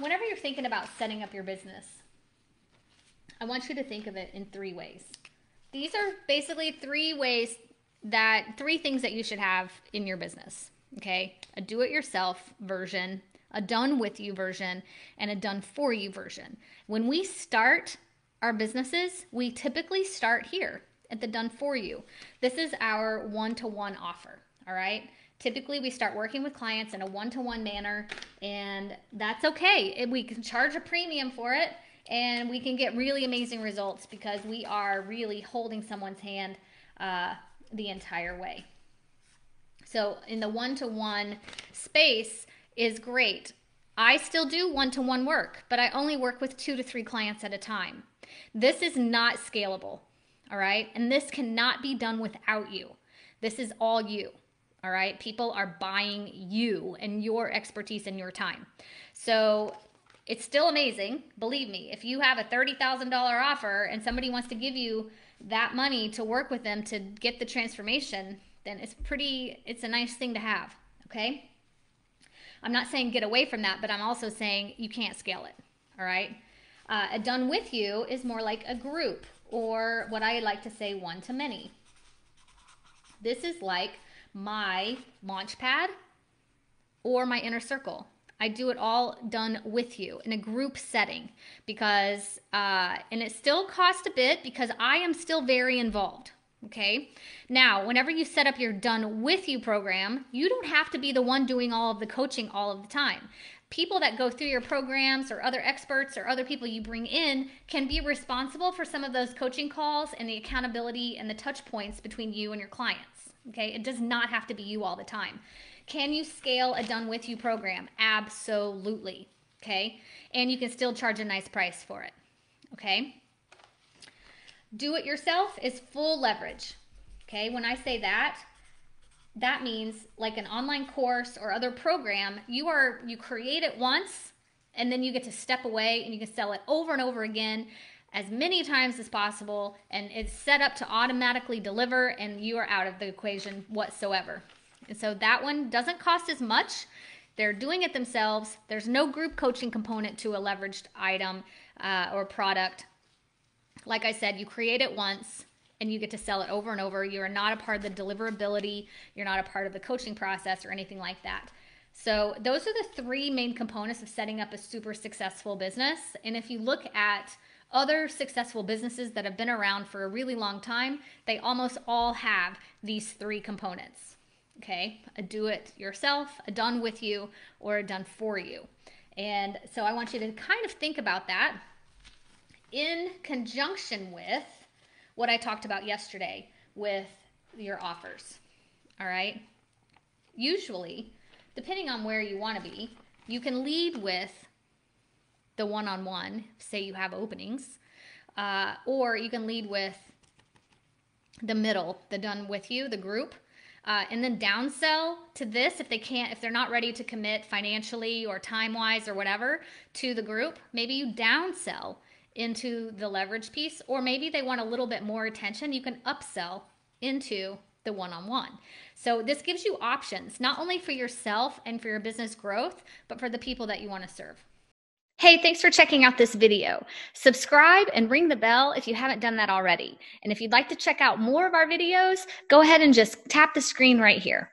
whenever you're thinking about setting up your business, I want you to think of it in three ways. These are basically three things that you should have in your business, okay? A do-it-yourself version, a done-with-you version, and a done-for-you version. When we start our businesses, we typically start here at the done-for-you. This is our one-to-one offer, all right? Typically, we start working with clients in a one-to-one manner, and that's okay. We can charge a premium for it, and we can get really amazing results because we are really holding someone's hand the entire way. So in the one-to-one space is great. I still do one-to-one work, but I only work with 2 to 3 clients at a time. This is not scalable, all right? And this cannot be done without you. This is all you, all right? People are buying you and your expertise and your time. So it's still amazing. Believe me, if you have a $30,000 offer and somebody wants to give you that money to work with them to get the transformation, then it's a nice thing to have, okay? I'm not saying get away from that, but I'm also saying you can't scale it, all right? A done with you is more like a group, or what I like to say, one to many. This is like my Launchpad or my Inner Circle. I do it all done with you in a group setting because, and it still costs a bit because I am still very involved, okay? Now, whenever you set up your done with you program, you don't have to be the one doing all of the coaching all of the time. People that go through your programs or other experts or other people you bring in can be responsible for some of those coaching calls and the accountability and the touch points between you and your clients, okay? It does not have to be you all the time. Can you scale a done with you program? Absolutely, okay? And you can still charge a nice price for it, okay? Do it yourself is full leverage, okay? When I say that, that means like an online course or other program, you create it once and then you get to step away and you can sell it over and over again as many times as possible, and it's set up to automatically deliver and you are out of the equation whatsoever. And so that one doesn't cost as much. They're doing it themselves. There's no group coaching component to a leveraged item or product. Like I said, you create it once and you get to sell it over and over. You're not a part of the deliverability. You're not a part of the coaching process or anything like that. So those are the three main components of setting up a super successful business. And if you look at other successful businesses that have been around for a really long time, they almost all have these three components. Okay, a do it yourself, a done with you, or a done for you. And so I want you to kind of think about that in conjunction with what I talked about yesterday with your offers, all right? Usually, depending on where you want to be, you can lead with the one-on-one, say you have openings, or you can lead with the middle, the done with you, the group. And then downsell to this if they're not ready to commit financially or time-wise or whatever to the group. Maybe you downsell into the leverage piece, or maybe they want a little bit more attention. You can upsell into the one-on-one. So this gives you options, not only for yourself and for your business growth, but for the people that you want to serve. Hey, thanks for checking out this video. Subscribe and ring the bell if you haven't done that already. And if you'd like to check out more of our videos, go ahead and just tap the screen right here.